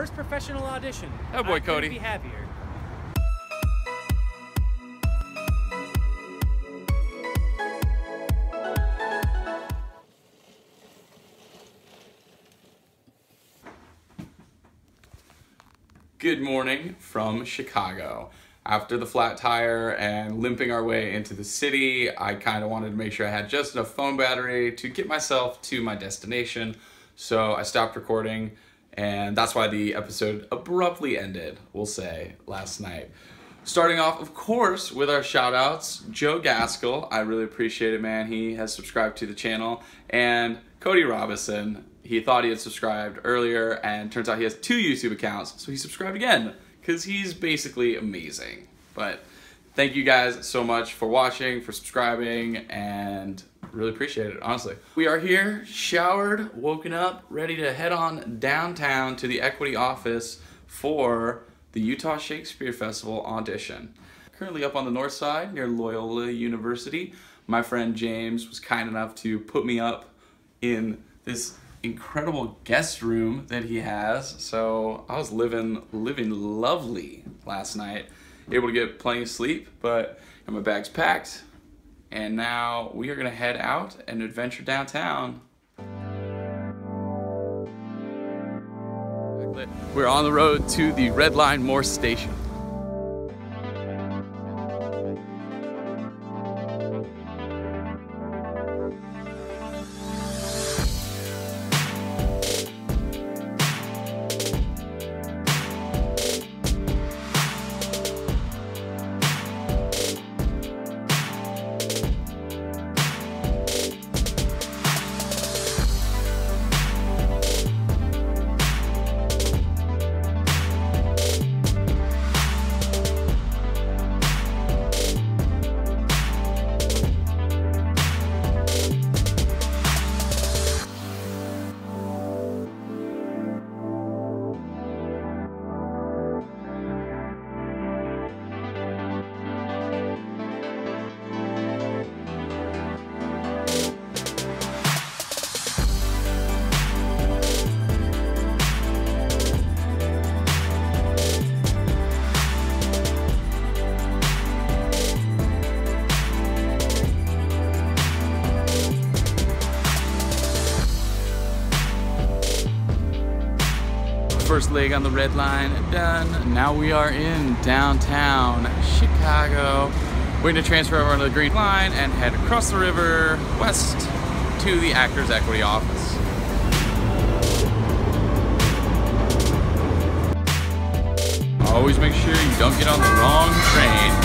First professional audition. Oh boy, Cody. I couldn't be happier. Good morning from Chicago. After the flat tire and limping our way into the city, I kind of wanted to make sure I had just enough phone battery to get myself to my destination. So I stopped recording, and that's why the episode abruptly ended, we'll say, last night. Starting off, of course, with our shout outs. Joe Gaskell, I really appreciate it, man. He has subscribed to the channel. And Cody Robinson, he thought he had subscribed earlier, and turns out he has 2 YouTube accounts, so he subscribed again. Because he's basically amazing. But thank you guys so much for watching, for subscribing, and really appreciate it, honestly. We are here, showered, woken up, ready to head on downtown to the Equity office for the Utah Shakespeare Festival audition. Currently up on the north side near Loyola University. My friend James was kind enough to put me up in this incredible guest room that he has, so I was living lovely last night, able to get plenty of sleep, but got my bags packed, and now we are gonna head out and adventure downtown. We're on the road to the Red Line Morse Station. First leg on the Red Line done. Now we are in downtown Chicago. We're gonna transfer over onto the Green Line and head across the river west to the Actors Equity office. Always make sure you don't get on the wrong train.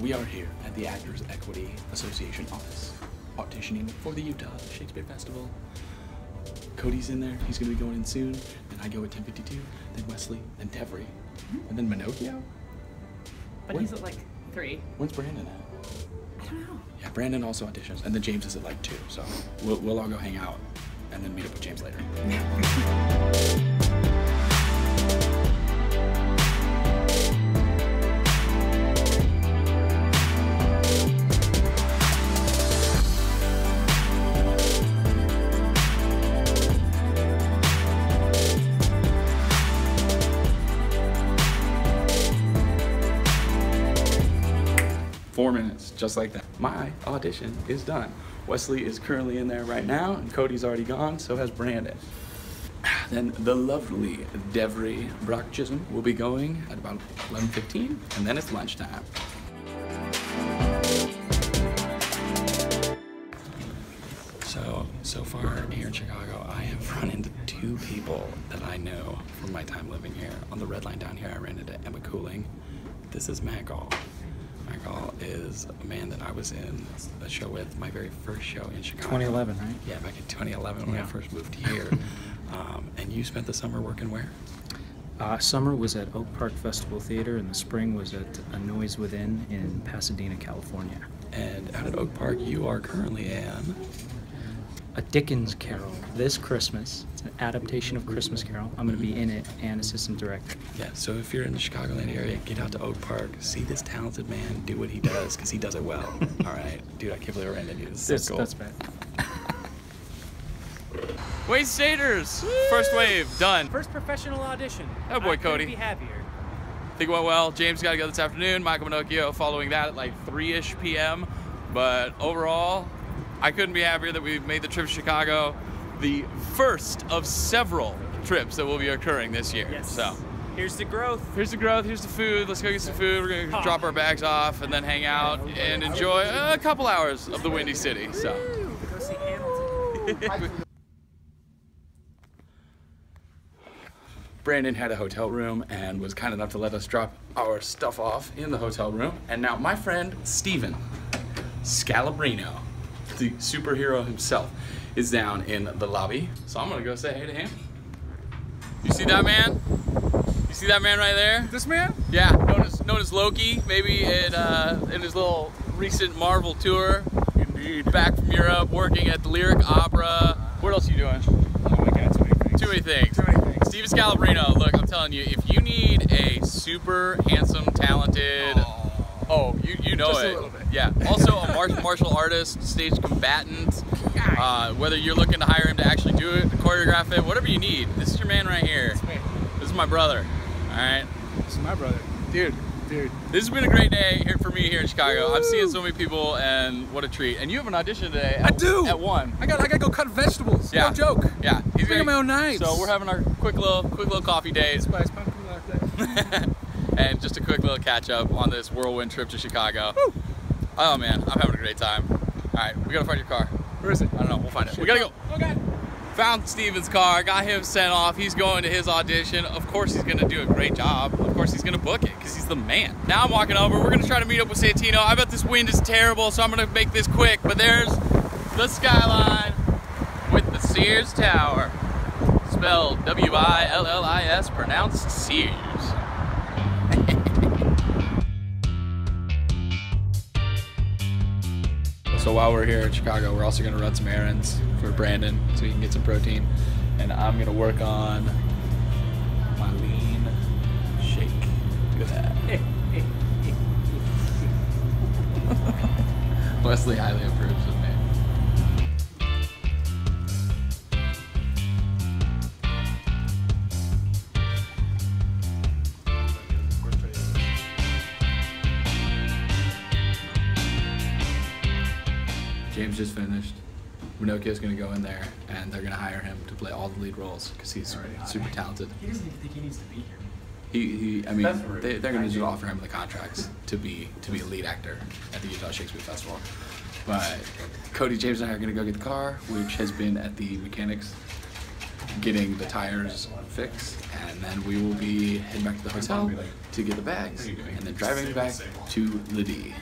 We are here at the Actors Equity Association office, auditioning for the Utah Shakespeare Festival. Cody's in there, he's gonna be going in soon, then I go at 10:52, then Wesley, then Devry, and then Minocchio. But he's at like 3. When's Brandon at? I don't know. Yeah, Brandon also auditions, and then James is at like 2, so we'll all go hang out and then meet up with James later. Just like that. My audition is done. Wesley is currently in there right now, and Cody's already gone, so has Brandon. Then the lovely Devry Brock Chisholm will be going at about 11:15, and then it's lunchtime. So far here in Chicago, I have run into 2 people that I know from my time living here. On the Red Line down here, I ran into Emma Cooling. This is Matt Gall. Matt Gall is a man that I was in a show with, my very first show in Chicago. 2011, right? Yeah, back in 2011 when I first moved here. And you spent the summer working where? Summer was at Oak Park Festival Theater, and the spring was at A Noise Within in Pasadena, California. And out at Oak Park, you are currently in? A Dickens Carol this Christmas. It's an adaptation of Christmas Carol. I'm going to be in it and assistant director. Yeah, so if you're in the Chicagoland area, get out to Oak Park, see this talented man do what he does, because he does it well. All right, dude, I can't believe I ran into you. This is so cool. That's bad. Wave Staters! First wave, done. First professional audition. Oh boy, Cody. I couldn't be happier. I think it went well. James got to go this afternoon. Michael Minocchio following that at like 3-ish p.m. But overall, I couldn't be happier that we've made the trip to Chicago, the first of several trips that will be occurring this year. Yes. So here's the growth. Here's the growth. Here's the food. Let's go get some food. We're going to drop our bags off and then hang out and enjoy a couple hours of the Windy City. So. Go see Hamilton. Brandon had a hotel room and was kind enough to let us drop our stuff off in the hotel room. And now my friend, Stephen Scalabrino, the superhero himself, is down in the lobby. So I'm gonna go say hey to him. You see that man? You see that man right there? This man? Yeah, known as Loki, maybe in his little recent Marvel tour. Indeed. Back from Europe, working at the Lyric Opera. What else are you doing? Oh my God, too many things. Too many things. Too many things. Stephen Scalabrino, look, I'm telling you, if you need a super handsome, talented, you know, just it. A little bit. Yeah. Also a martial artist, stage combatant. Whether you're looking to hire him to actually do it, to choreograph it, whatever you need, this is your man right here. That's me. This is my brother. All right. This is my brother, dude. This has been a great day here for me here in Chicago. Woo! I've seen so many people, and what a treat. And you have an audition today. I do. At 1. I gotta go cut vegetables. Yeah. No joke. Yeah. He's bringing my own knives. So we're having our quick little coffee date. Spice pumpkin latte. And just a quick little catch up on this whirlwind trip to Chicago. Woo! Oh man, I'm having a great time. All right, we gotta find your car. Where is it? I don't know. We'll find it. We gotta go. Oh God. Found Steven's car. Got him sent off. He's going to his audition. Of course, he's gonna do a great job. Of course, he's gonna book it because he's the man. Now I'm walking over. We're gonna try to meet up with Santino. I bet this wind is terrible, so I'm gonna make this quick. But there's the skyline with the Sears Tower, spelled W-I-L-L-I-S, pronounced Sears. So while we're here in Chicago, we're also gonna run some errands for Brandon so he can get some protein. And I'm gonna work on my lean shake. Look at that. Wesley highly approves of me. James just finished. Minocchio's gonna go in there, and they're gonna hire him to play all the lead roles because he's super talented. He doesn't even think he needs to be here. I mean, they're gonna just offer him the contracts to be a lead actor at the Utah Shakespeare Festival. But Cody, James, and I are gonna go get the car, which has been at the mechanics, getting the tires fixed, and then we will be heading back to the hotel to get the bags, and then driving back to the D.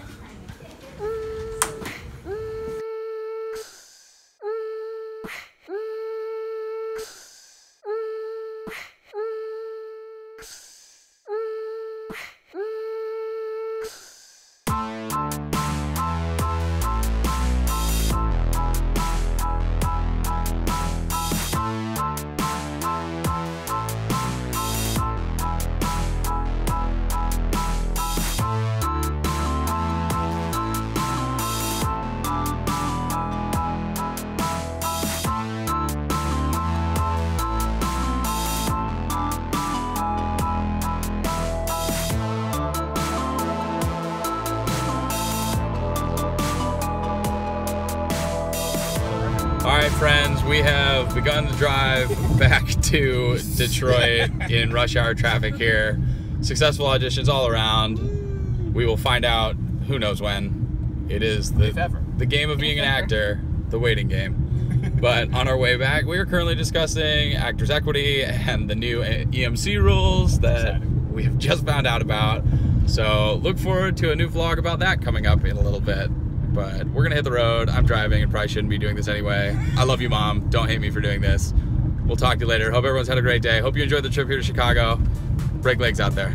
We have begun the drive back to Detroit in rush hour traffic here. Successful auditions all around. We will find out who knows when. It is the game of being an actor, the waiting game. But on our way back, we are currently discussing Actors Equity and the new EMC rules that we have just found out about. So look forward to a new vlog about that coming up in a little bit. But we're gonna hit the road. I'm driving and probably shouldn't be doing this anyway. I love you, Mom. Don't hate me for doing this. We'll talk to you later. Hope everyone's had a great day. Hope you enjoyed the trip here to Chicago. Break legs out there.